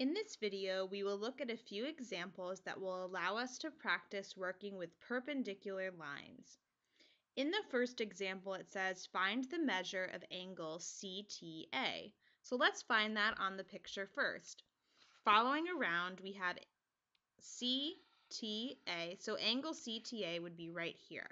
In this video, we will look at a few examples that will allow us to practice working with perpendicular lines. In the first example, it says find the measure of angle CTA. So let's find that on the picture first. Following around, we have CTA, so angle CTA would be right here.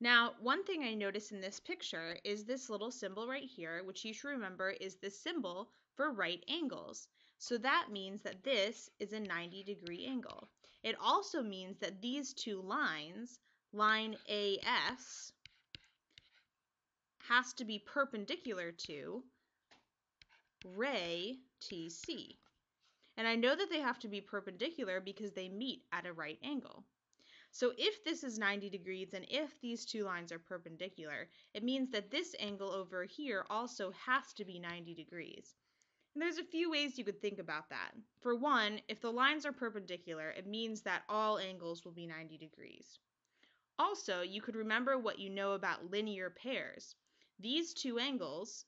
Now, one thing I notice in this picture is this little symbol right here, which you should remember is the symbol for right angles. So that means that this is a 90-degree angle. It also means that these two lines, line AS, has to be perpendicular to ray TC. And I know that they have to be perpendicular because they meet at a right angle. So if this is 90 degrees and if these two lines are perpendicular, it means that this angle over here also has to be 90 degrees. And there's a few ways you could think about that. For one, if the lines are perpendicular, it means that all angles will be 90 degrees. Also, you could remember what you know about linear pairs. These two angles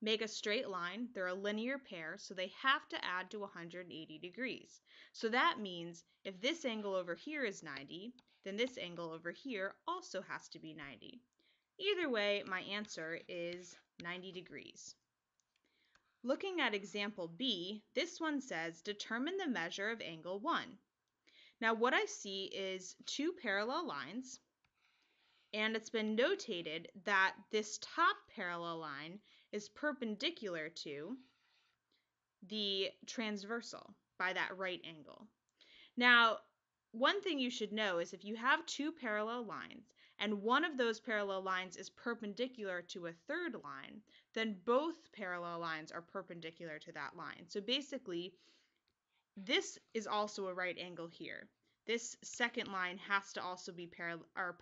make a straight line, they're a linear pair, so they have to add to 180 degrees. So that means if this angle over here is 90, then this angle over here also has to be 90. Either way, my answer is 90 degrees. Looking at example B, this one says determine the measure of angle 1. Now what I see is two parallel lines, and it's been notated that this top parallel line is perpendicular to the transversal by that right angle. Now, one thing you should know is if you have two parallel lines and one of those parallel lines is perpendicular to a third line, then both parallel lines are perpendicular to that line. So basically, this is also a right angle here. This second line has to also be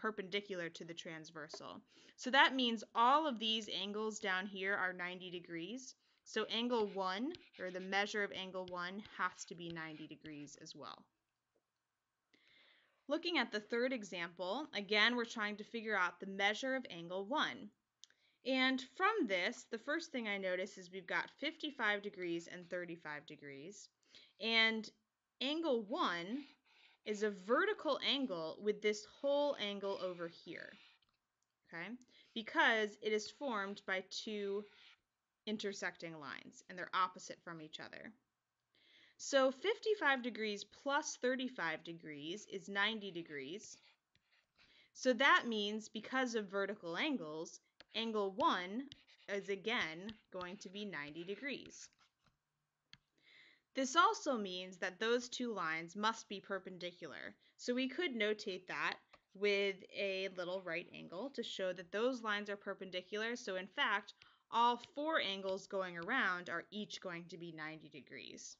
perpendicular to the transversal. So that means all of these angles down here are 90 degrees. So angle 1, or the measure of angle 1, has to be 90 degrees as well. Looking at the third example, again, we're trying to figure out the measure of angle 1. And from this, the first thing I notice is we've got 55 degrees and 35 degrees. And angle 1 is a vertical angle with this whole angle over here, okay? Because it is formed by two intersecting lines, and they're opposite from each other. So 55 degrees plus 35 degrees is 90 degrees. So that means because of vertical angles, angle 1 is again going to be 90 degrees. This also means that those two lines must be perpendicular. So we could notate that with a little right angle to show that those lines are perpendicular. So in fact, all four angles going around are each going to be 90 degrees.